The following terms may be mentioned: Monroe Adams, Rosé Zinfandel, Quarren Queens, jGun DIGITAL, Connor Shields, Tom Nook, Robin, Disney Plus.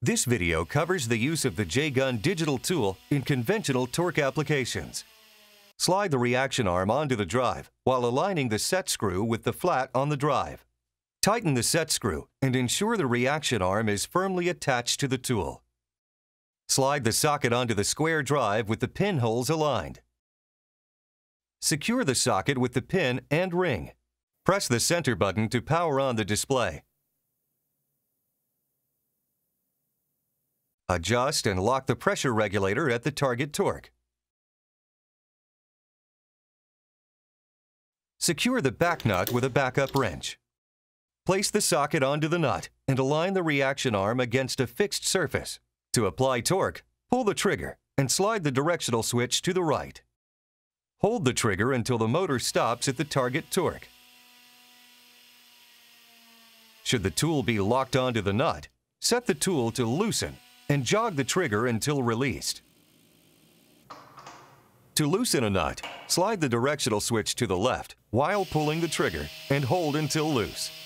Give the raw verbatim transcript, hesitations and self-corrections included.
This video covers the use of the jGun digital tool in conventional torque applications. Slide the reaction arm onto the drive while aligning the set screw with the flat on the drive. Tighten the set screw and ensure the reaction arm is firmly attached to the tool. Slide the socket onto the square drive with the pin holes aligned. Secure the socket with the pin and ring. Press the center button to power on the display. Adjust and lock the pressure regulator at the target torque. Secure the back nut with a backup wrench. Place the socket onto the nut and align the reaction arm against a fixed surface. To apply torque, pull the trigger and slide the directional switch to the right. Hold the trigger until the motor stops at the target torque. Should the tool be locked onto the nut, set the tool to loosen and jog the trigger until released. To loosen a nut, slide the directional switch to the left while pulling the trigger and hold until loose.